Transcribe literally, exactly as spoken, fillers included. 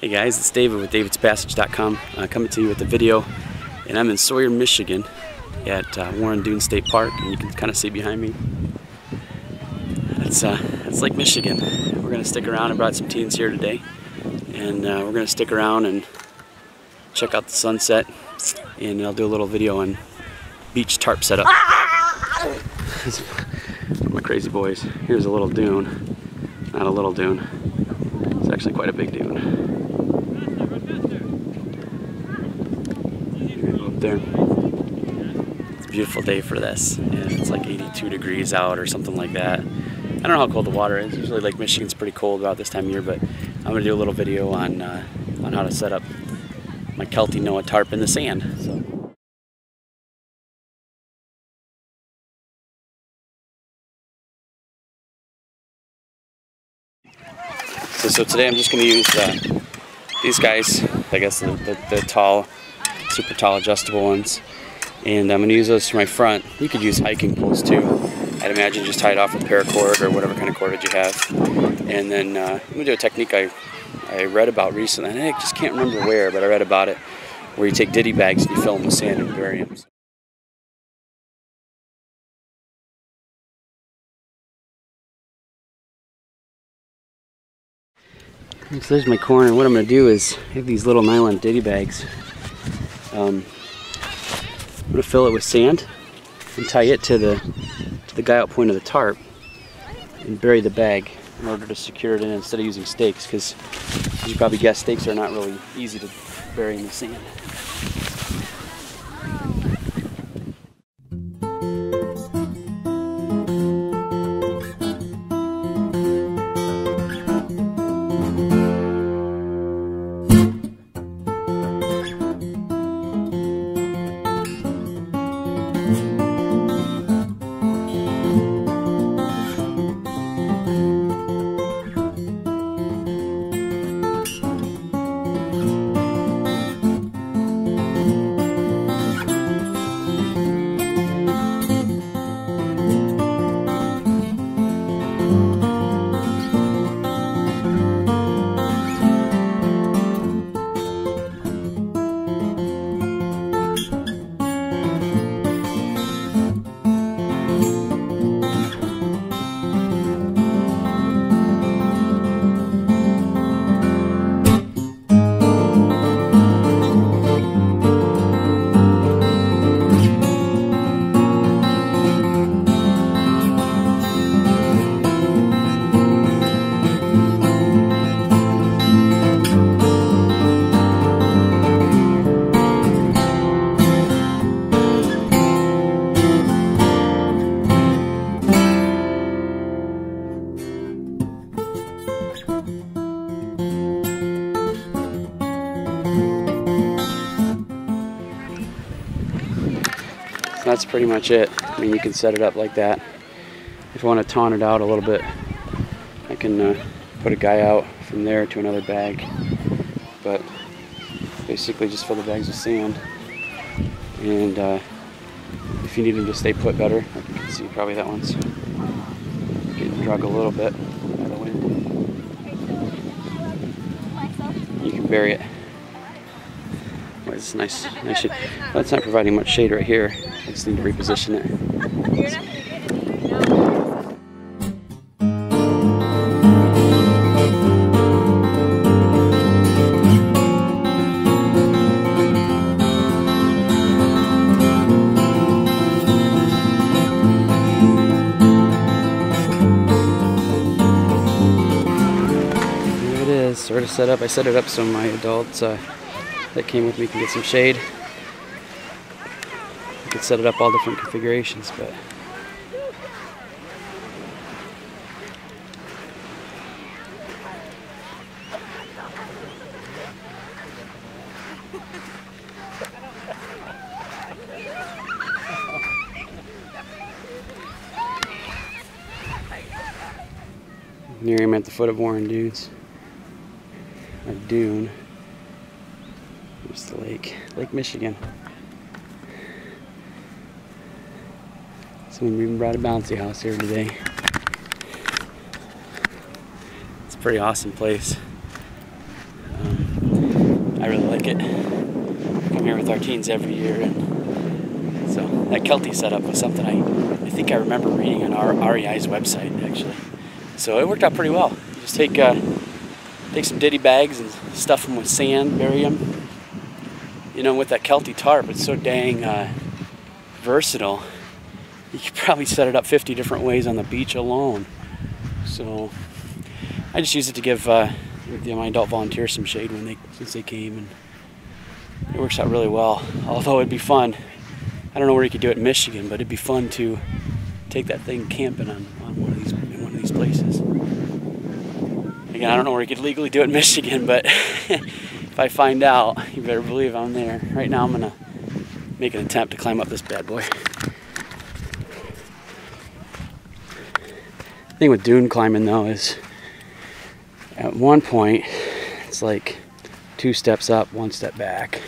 Hey guys, it's David with David's Passage dot com uh, coming to you with the video, and I'm in Sawyer, Michigan at uh, Warren Dunes State Park, and you can kind of see behind me. It's, uh, it's Lake Michigan. We're going to stick around. I brought some teens here today, and uh, we're going to stick around and check out the sunset, and I'll do a little video on beach tarp setup. My crazy boys. Here's a little dune. Not a little dune. It's actually quite a big dune. There. It's a beautiful day for this, and it's like eighty-two degrees out or something like that. I don't know how cold the water is. Usually Lake Michigan's pretty cold about this time of year, but I'm going to do a little video on, uh, on how to set up my Kelty Noah tarp in the sand. So. So, so today I'm just going to use uh, these guys, I guess the, the, the tall super tall adjustable ones, and I'm going to use those for my front. You could use hiking poles too. I'd imagine just tie it off with paracord or whatever kind of cordage you have. And then uh, I'm going to do a technique I, I read about recently, and I just can't remember where, but I read about it, where you take ditty bags and you fill them with sand and aquariums. So there's my corner. What I'm going to do is I have these little nylon ditty bags. Um, I'm going to fill it with sand and tie it to the to the guy out point of the tarp and bury the bag in order to secure it in instead of using stakes, because as you probably guessed, stakes are not really easy to bury in the sand. That's pretty much it. I mean, you can set it up like that. If you want to taunt it out a little bit, I can uh, put a guy out from there to another bag. But basically just fill the bags with sand. And uh, if you need them to stay put better, I can see probably that one's getting drug a little bit by the wind. You can bury it. Well, it's nice, nice shade. Well, it's not providing much shade right here. I just need to reposition it. There it is, sort of set up. I set it up so my adults uh, that came with me can get some shade. You could set it up all different configurations, but near him at the foot of Warren Dunes, or Dune. There's the lake, Lake Michigan. Someone even brought a bouncy house here today. It's a pretty awesome place. Um, Circuit. Come here with our teens every year, and so that Kelty setup was something I, I think I remember reading on our R E I's website actually. So it worked out pretty well. You just take uh, take some ditty bags and stuff them with sand, bury them. You know, with that Kelty tarp, it's so dang uh, versatile. You could probably set it up fifty different ways on the beach alone. So I just use it to give uh, my adult volunteers some shade when they since they came, and it works out really well. Although it'd be fun. I don't know where you could do it in Michigan, but it'd be fun to take that thing camping on, on one of these in one of these places. Again, I don't know where you could legally do it in Michigan, but if I find out, you better believe I'm there. Right now, I'm gonna make an attempt to climb up this bad boy. The thing with dune climbing though is, at one point, it's like two steps up, one step back.